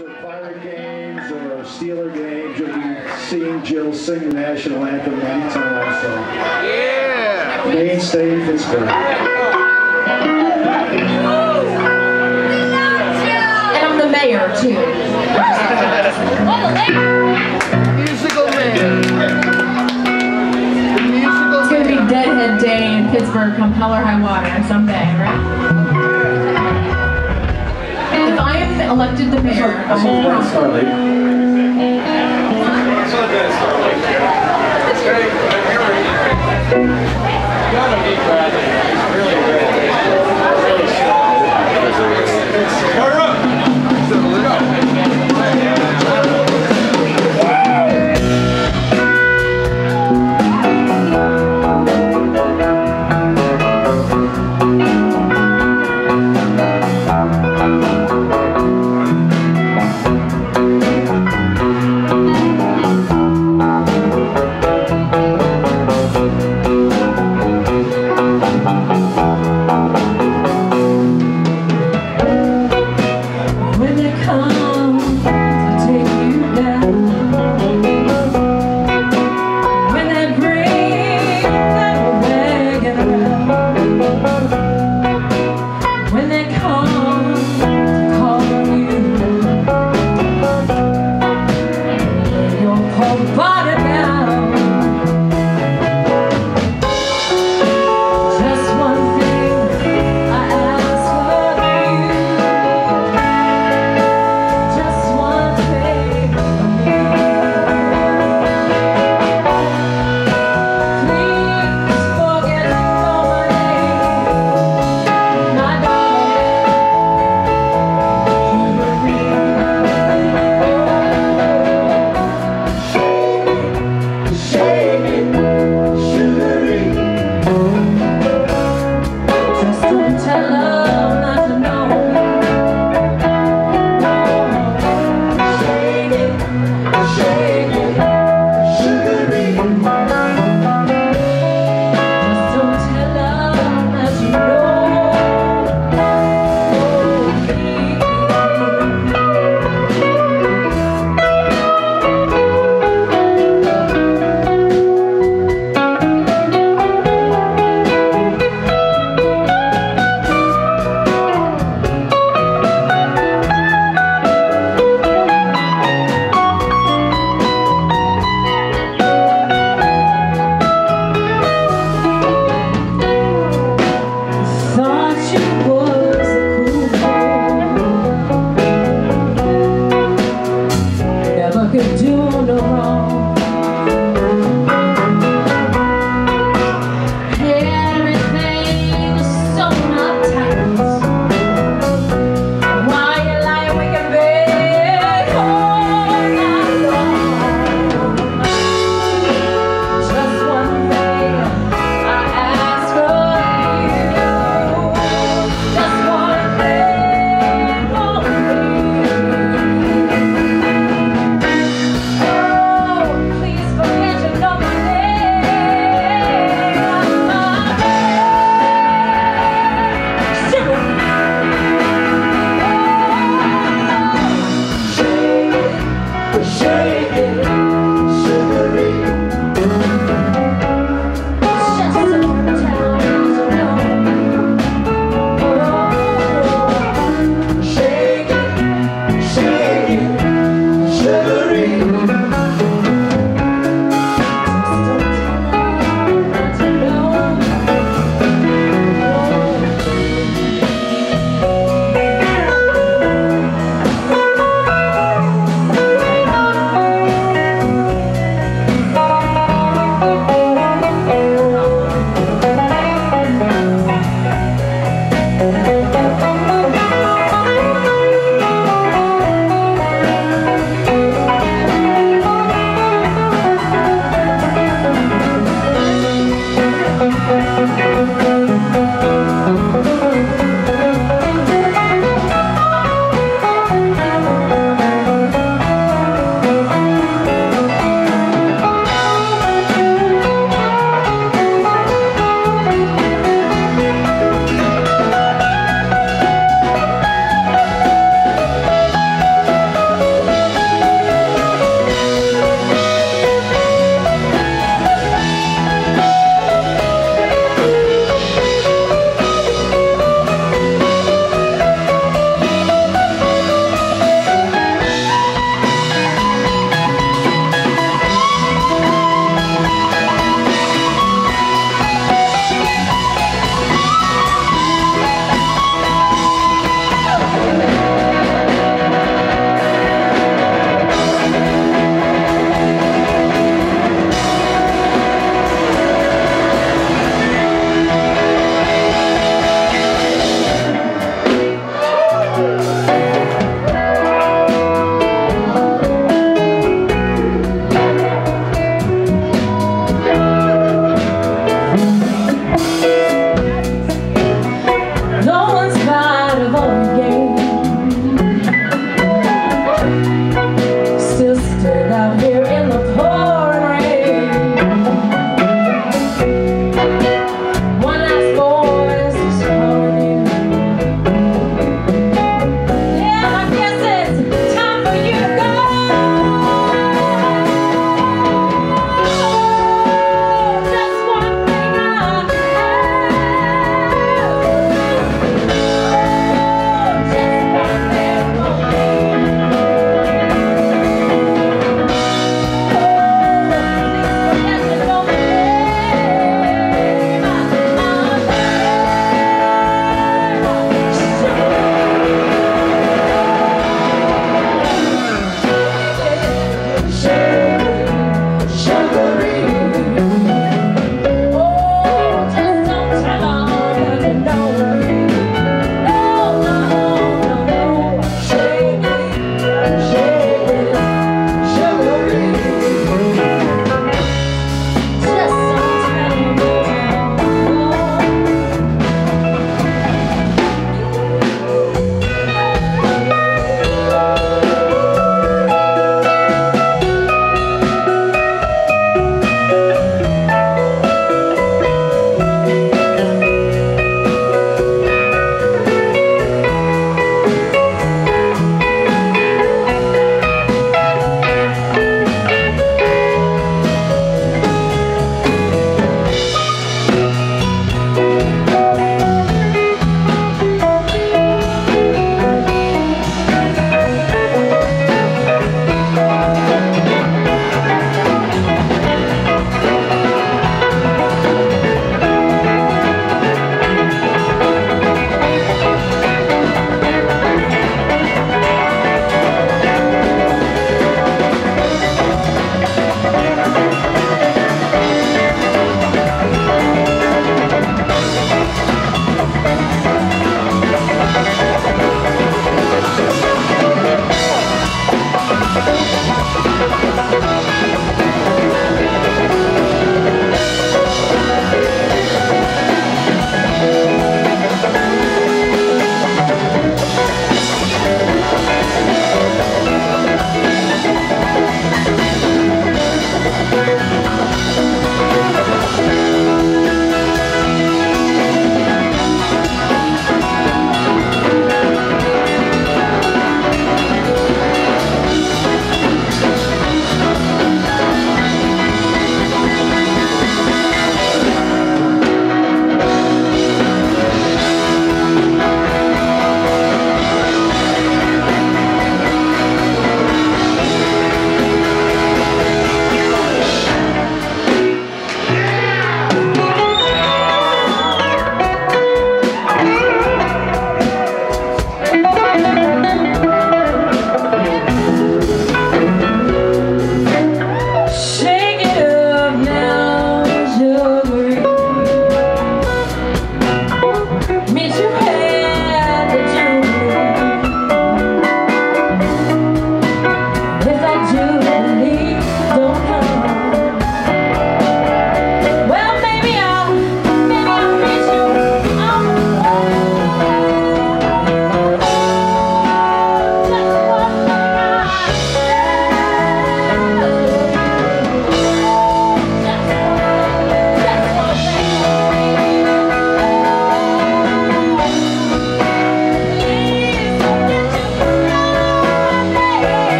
games or Pirate games or Steeler games, you'll be seeing Jill sing the national anthem anytime. So yeah, mainstay in Pittsburgh. And I'm the mayor too. Musical man. The musical. It's gonna be Deadhead Day in Pittsburgh, come hell or high water someday, right? Elected the mayor. That's